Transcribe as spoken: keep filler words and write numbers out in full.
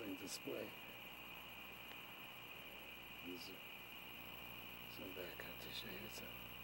amazing display. This is some bad cut to show you.